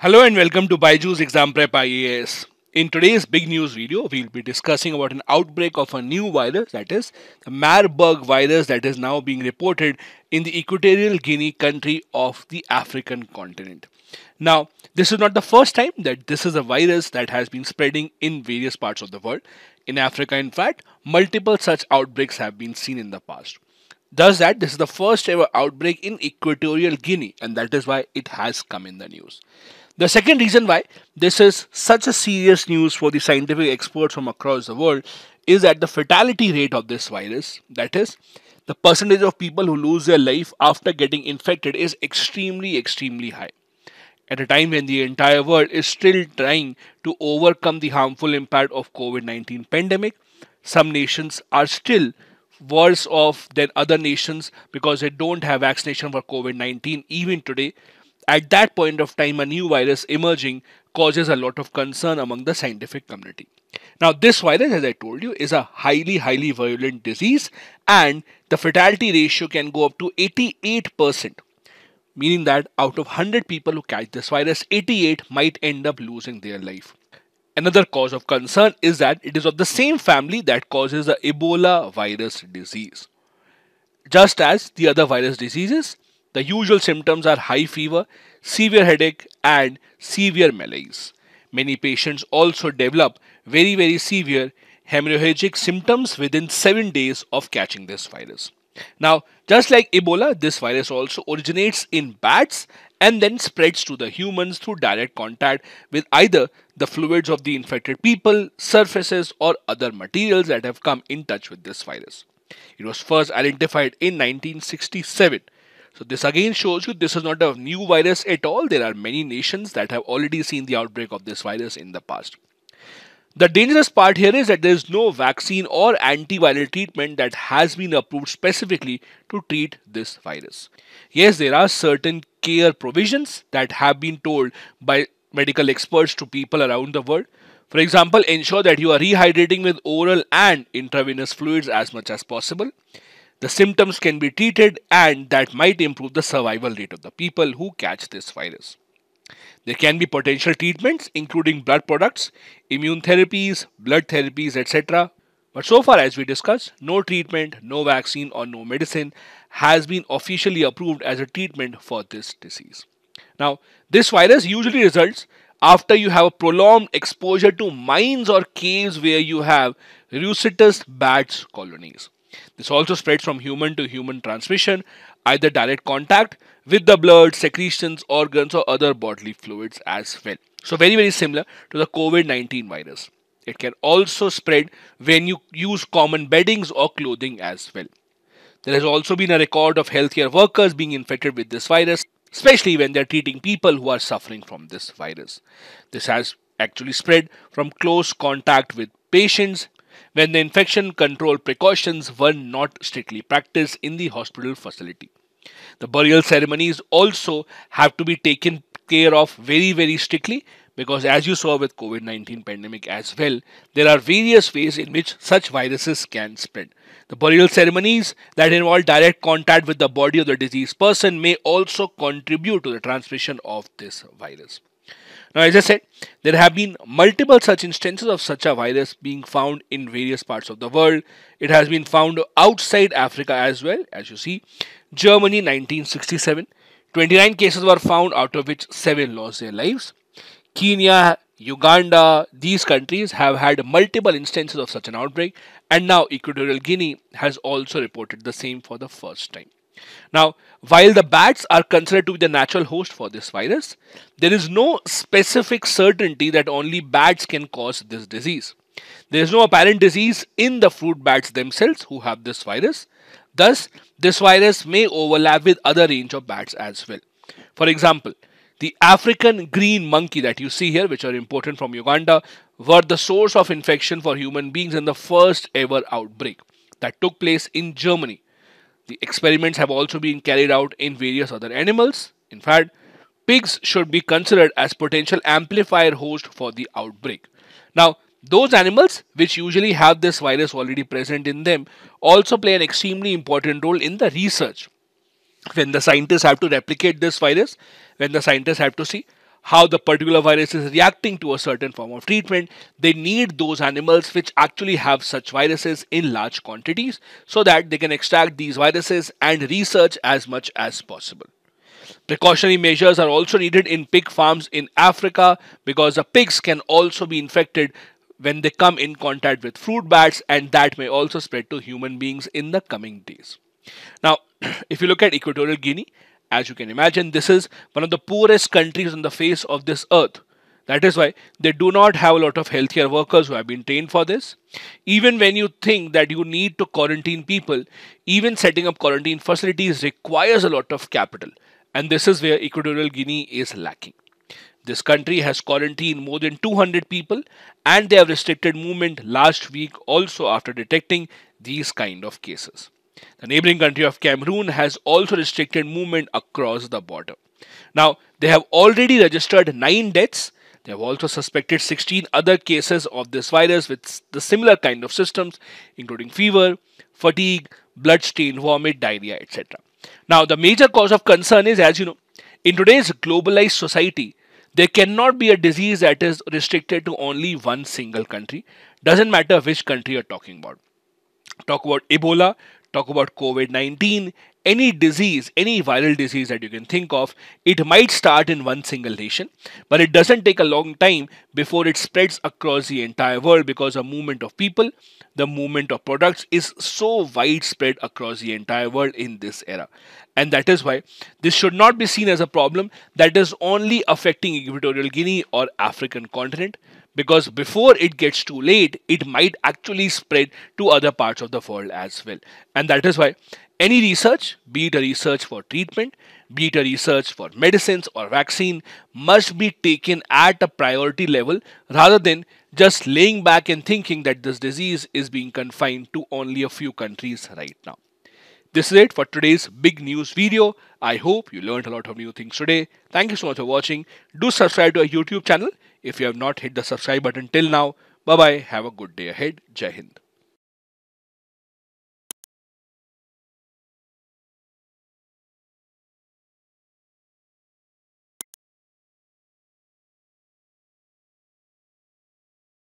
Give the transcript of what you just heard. Hello and welcome to BYJU'S Exam Prep IAS. In today's big news video, we'll be discussing about an outbreak of a new virus, that is the Marburg virus, that is now being reported in the Equatorial Guinea country of the African continent. Now, this is not the first time that this is a virus that has been spreading in various parts of the world. In Africa, in fact, multiple such outbreaks have been seen in the past. Thus, this is the first ever outbreak in Equatorial Guinea, and that is why it has come in the news. The second reason why this is such a serious news for the scientific experts from across the world is that the fatality rate of this virus, that is, the percentage of people who lose their life after getting infected, is extremely high. At a time when the entire world is still trying to overcome the harmful impact of COVID-19 pandemic, some nations are still worse off than other nations because they don't have vaccination for COVID-19 even today. At that point of time, a new virus emerging causes a lot of concern among the scientific community. Now, this virus, as I told you, is a highly virulent disease, and the fatality ratio can go up to 88%, meaning that out of 100 people who catch this virus, 88 might end up losing their life. Another cause of concern is that it is of the same family that causes the Ebola virus disease. Just as the other virus diseases, the usual symptoms are high fever, severe headache and severe malaise. Many patients also develop very severe hemorrhagic symptoms within 7 days of catching this virus. Now, just like Ebola, this virus also originates in bats and then spreads to the humans through direct contact with either the fluids of the infected people, surfaces or other materials that have come in touch with this virus. It was first identified in 1967. So this again shows you this is not a new virus at all. There are many nations that have already seen the outbreak of this virus in the past. The dangerous part here is that there is no vaccine or antiviral treatment that has been approved specifically to treat this virus. Yes, there are certain care provisions that have been told by medical experts to people around the world. For example, ensure that you are rehydrating with oral and intravenous fluids as much as possible. The symptoms can be treated, and that might improve the survival rate of the people who catch this virus. There can be potential treatments including blood products, immune therapies, blood therapies, etc. But so far, as we discussed, no treatment, no vaccine or no medicine has been officially approved as a treatment for this disease. Now, this virus usually results after you have a prolonged exposure to mines or caves where you have Rousettus bats colonies. This also spreads from human to human transmission, either direct contact with the blood, secretions, organs or other bodily fluids as well. So very similar to the COVID-19 virus. It can also spread when you use common beddings or clothing as well. There has also been a record of healthcare workers being infected with this virus, especially when they are treating people who are suffering from this virus. This has actually spread from close contact with patients when the infection control precautions were not strictly practiced in the hospital facility. The burial ceremonies also have to be taken care of very strictly, because as you saw with COVID-19 pandemic as well, there are various ways in which such viruses can spread. The burial ceremonies that involve direct contact with the body of the deceased person may also contribute to the transmission of this virus. Now, as I said, there have been multiple such instances of such a virus being found in various parts of the world. It has been found outside Africa as well. As you see, Germany 1967, 29 cases were found, out of which 7 lost their lives. Kenya, Uganda, these countries have had multiple instances of such an outbreak, and now Equatorial Guinea has also reported the same for the first time. Now, while the bats are considered to be the natural host for this virus, there is no specific certainty that only bats can cause this disease. There is no apparent disease in the fruit bats themselves who have this virus. Thus, this virus may overlap with other range of bats as well. For example, the African green monkey that you see here, which are imported from Uganda, were the source of infection for human beings in the first ever outbreak that took place in Germany. The experiments have also been carried out in various other animals. In fact, pigs should be considered as potential amplifier host for the outbreak. Now, those animals which usually have this virus already present in them also play an extremely important role in the research. When the scientists have to replicate this virus, when the scientists have to see how the particular virus is reacting to a certain form of treatment. They need those animals which actually have such viruses in large quantities so that they can extract these viruses and research as much as possible. Precautionary measures are also needed in pig farms in Africa because the pigs can also be infected when they come in contact with fruit bats, and that may also spread to human beings in the coming days. Now, if you look at Equatorial Guinea, as you can imagine, this is one of the poorest countries on the face of this earth. That is why they do not have a lot of healthcare workers who have been trained for this. Even when you think that you need to quarantine people, even setting up quarantine facilities requires a lot of capital. And this is where Equatorial Guinea is lacking. This country has quarantined more than 200 people, and they have restricted movement last week also after detecting these kind of cases. The neighboring country of Cameroon has also restricted movement across the border. Now, they have already registered 9 deaths. They have also suspected 16 other cases of this virus with the similar kind of symptoms, including fever, fatigue, blood-stained vomit, diarrhea, etc. Now, the major cause of concern is, as you know, in today's globalized society, there cannot be a disease that is restricted to only one single country. Doesn't matter which country you're talking about. Talk about Ebola, talk about COVID-19, any disease, any viral disease that you can think of, it might start in one single nation, but it doesn't take a long time before it spreads across the entire world because the movement of people, the movement of products is so widespread across the entire world in this era. And that is why this should not be seen as a problem that is only affecting Equatorial Guinea or African continent, because before it gets too late, it might actually spread to other parts of the world as well. And that is why any research, be it a research for treatment, be it a research for medicines or vaccine, must be taken at a priority level rather than just laying back and thinking that this disease is being confined to only a few countries right now. This is it for today's big news video. I hope you learned a lot of new things today. Thank you so much for watching. Do subscribe to our YouTube channel if you have not hit the subscribe button till now. Bye bye. Have a good day ahead. Jai Hind.